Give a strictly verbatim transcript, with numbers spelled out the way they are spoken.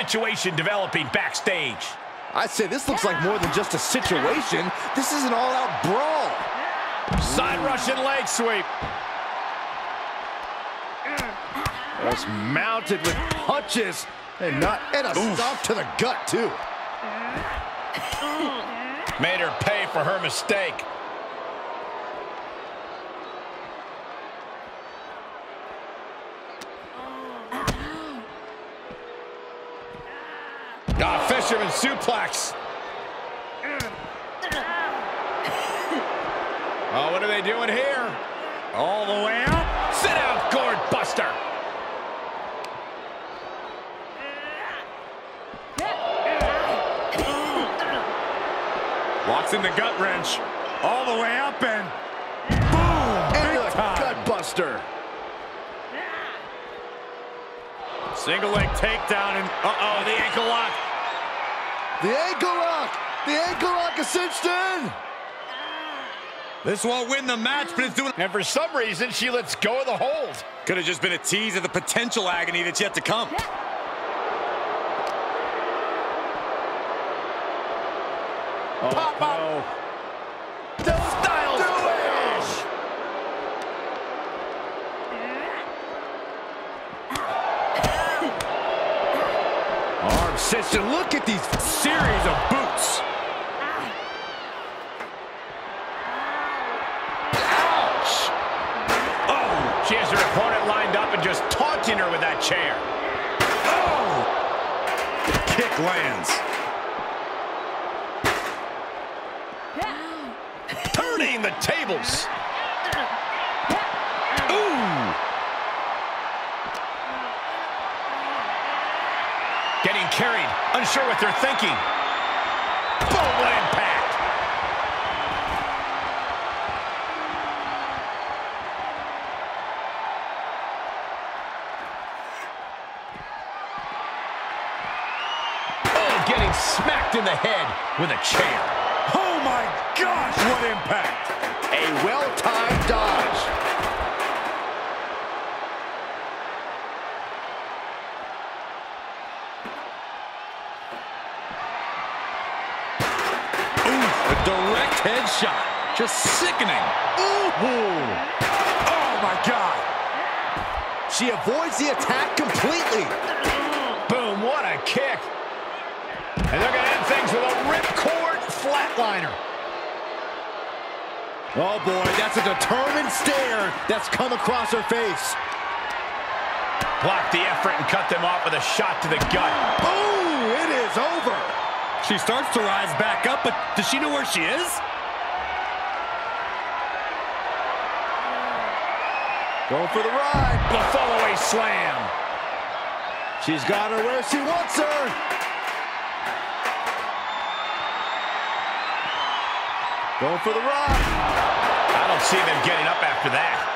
situation developing backstage. I'd say this looks like more than just a situation. This is an all-out brawl. Side rush and leg sweep. Just mounted with punches and not and a Oof. Stop to the gut, too. Made her pay for her mistake. Ah, fisherman suplex. Oh, what are they doing here? All the way up. Sit out, cord buster. Locks in the gut wrench. All the way up and boom! And big time. Gut buster. Single leg takedown and uh-oh, the ankle lock. The ankle lock! The ankle lock is cinched in! This won't win the match, but it's doing it. And for some reason, she lets go of the hold. Could have just been a tease of the potential agony that's yet to come. Oh, pop up! No. The style finish! Arm cinched. Look at these series of boots. Ouch! Oh, she has her opponent lined up and just taunting her with that chair. Oh! Kick lands. Turning the tables. Ooh. Getting carried, unsure what they're thinking. Boom, what impact. Oh, getting smacked in the head with a chair. Oh my gosh, what impact! A well-timed dodge. Ooh, a direct headshot. Just sickening. Ooh. Oh my God. She avoids the attack completely. Boom, what a kick. And they're gonna end things with a ripcord. Flatliner. Oh boy, that's a determined stare that's come across her face. Blocked the effort and cut them off with a shot to the gut. Ooh, it is over. She starts to rise back up, but does she know where she is? Going for the ride. The follow-away slam. She's got her where she wants her. Going for the run. I don't see them getting up after that.